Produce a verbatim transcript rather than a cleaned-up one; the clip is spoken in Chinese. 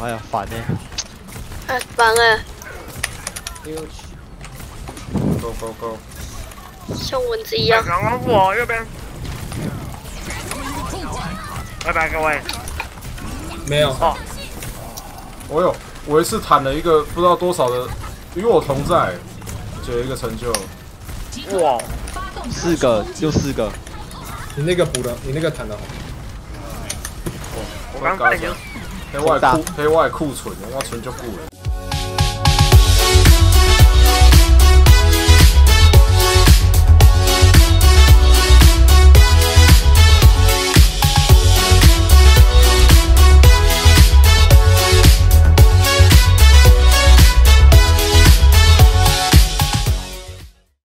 哎呀，烦呢、欸！哎，烦哎！溜去 ！Go go go！ 像蚊子一样。小老虎右边。拜拜各位。没有。哦、我有，我一次坦了一个不知道多少的，与我同在，有一个成就。哇！四个，就四个。你那个补的，你那个坦的好。我刚刚已经。 黑外库，黑外库存，然后存就不了。